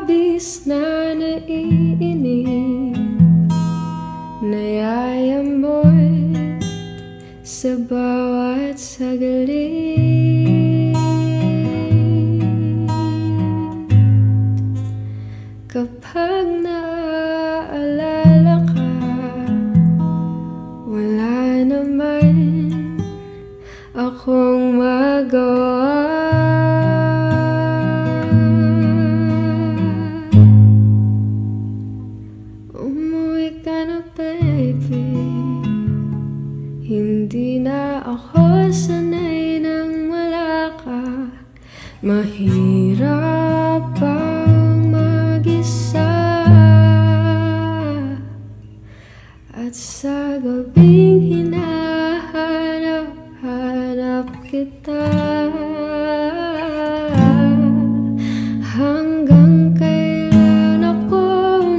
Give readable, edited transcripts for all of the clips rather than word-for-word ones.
labis na naiinip, nayayamot sa bawat saglit. Kapag naaalala ka, wala naman akong magawa. Hindi na ako sanay nang wala ka. Mahirap ang mag-isa, at sa gabing hinahanap-hanap kita, hanggang kailan ako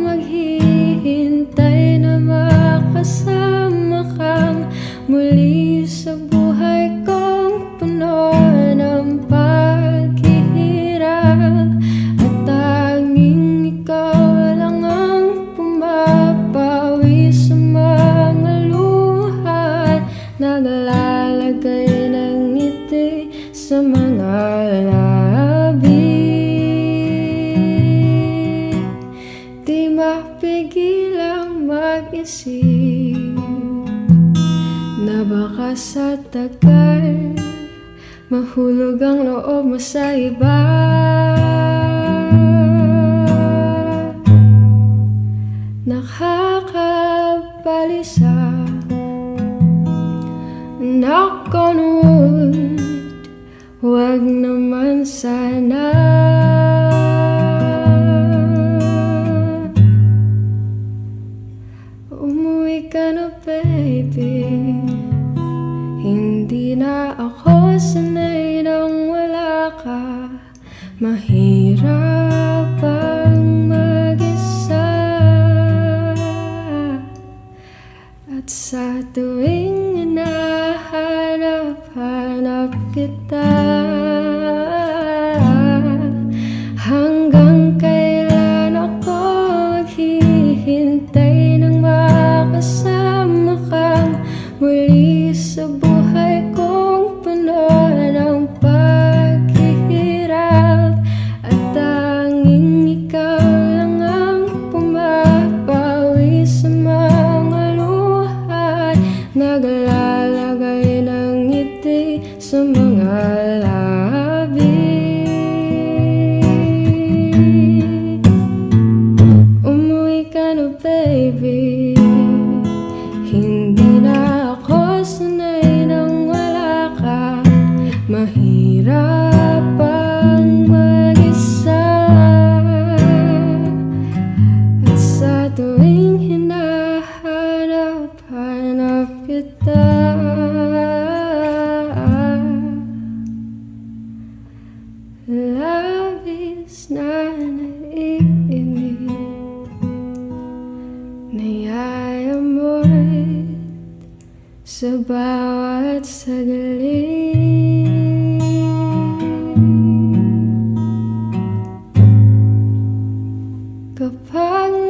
maghihintay na makasama kang muli sa buhay kong puno ng paghihirap, at tanging ikaw lang ang pumapawi sa mga luha, naglalagay ng ngiti sa mga labi. Di mapigilang mag-isip na baka sa tagal mahulog ang loob mo sa iba. Nakakabalisa, knock on wood, huwag naman sana. Umuwi ka na, baby. Hindi na ako sanay nang wala ka. Mahirap ang mag-isa, at sa tuwing hinahanap-hanap kita, hanggang kailan ako maghihintay nang makasama kang muli sa buhay kong puno ng paghihirap, at tanging ikaw lang ang pumapawi sa mga luha, naglalagay ng ngiti sa mga labi. Umuwi ka na, baby. Hindi na ako sanay nang wala ka. Mahirap ang mag-isa, at sa tuwing hinahanap-hanap kita, labis na naiinip, nayayamot sa bawat saglit. Kapag